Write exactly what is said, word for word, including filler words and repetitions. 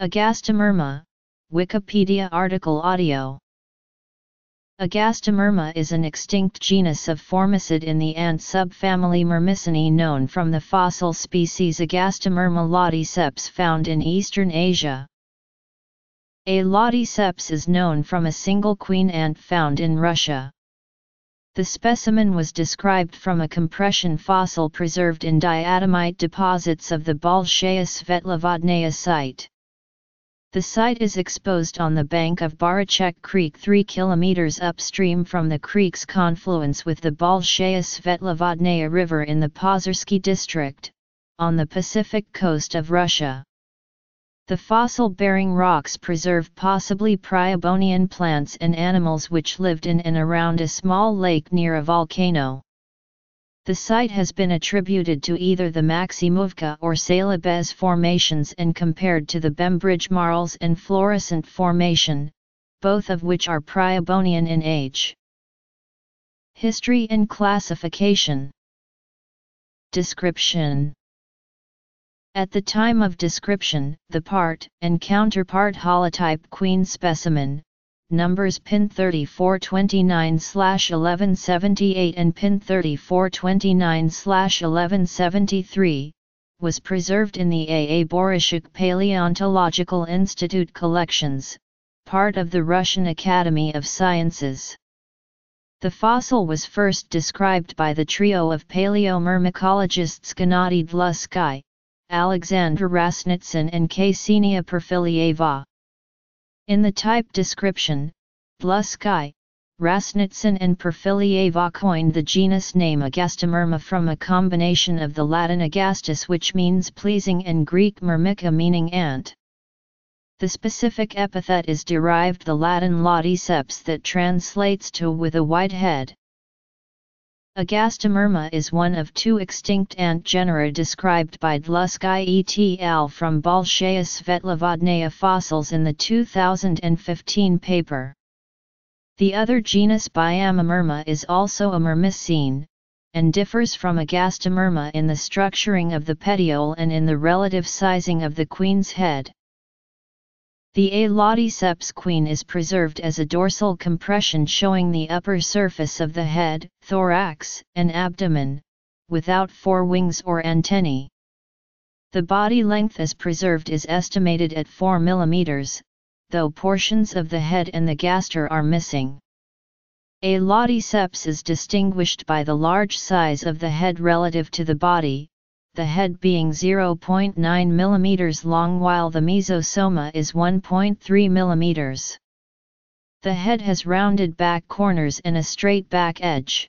Agastomyrma, Wikipedia article audio. Agastomyrma is an extinct genus of Formicid in the ant subfamily Myrmicinae, known from the fossil species Agastomyrma laticeps found in eastern Asia. A. laticeps is known from a single queen ant found in Russia. The specimen was described from a compression fossil preserved in diatomite deposits of the Bolshaya Svetlovodnaya site. The site is exposed on the bank of Barachek Creek three kilometers upstream from the creek's confluence with the Bolshaya Svetlovodnaya River in the Pozersky district, on the Pacific coast of Russia. The fossil-bearing rocks preserve possibly Priabonian plants and animals which lived in and around a small lake near a volcano. The site has been attributed to either the Maximovka or Salabez formations and compared to the Bembridge Marls and Florissant Formation, both of which are Priabonian in age. History and classification. Description. At the time of description, the part and counterpart holotype queen specimen, numbers pin thirty-four twenty-nine eleven seventy-eight and pin thirty-four twenty-nine eleven seventy-three, was preserved in the A. A. Boreshuk Paleontological Institute collections, part of the Russian Academy of Sciences. The fossil was first described by the trio of paleomyrmecologists Gennady Dlussky, Alexander Rasnitsyn and Ksenia Perfilieva. In the type description, Dlussky, Rasnitsyn and Perfilieva coined the genus name Agastomyrma from a combination of the Latin agastus, which means pleasing, and Greek myrmica, meaning ant. The specific epithet is derived the Latin laticeps that translates to with a white head. Agastomyrma is one of two extinct ant genera described by Dlussky et al. from Bolshaya Svetlovodnaya fossils in the two thousand fifteen paper. The other genus Biamomyrma is also a Myrmicine, and differs from Agastomyrma in the structuring of the petiole and in the relative sizing of the queen's head. The A. laticeps queen is preserved as a dorsal compression showing the upper surface of the head, thorax, and abdomen, without forewings or antennae. The body length as preserved is estimated at four millimeters, though portions of the head and the gaster are missing. A. laticeps is distinguished by the large size of the head relative to the body, the head being zero point nine millimeters long while the mesosoma is one point three millimeters. The head has rounded back corners and a straight back edge.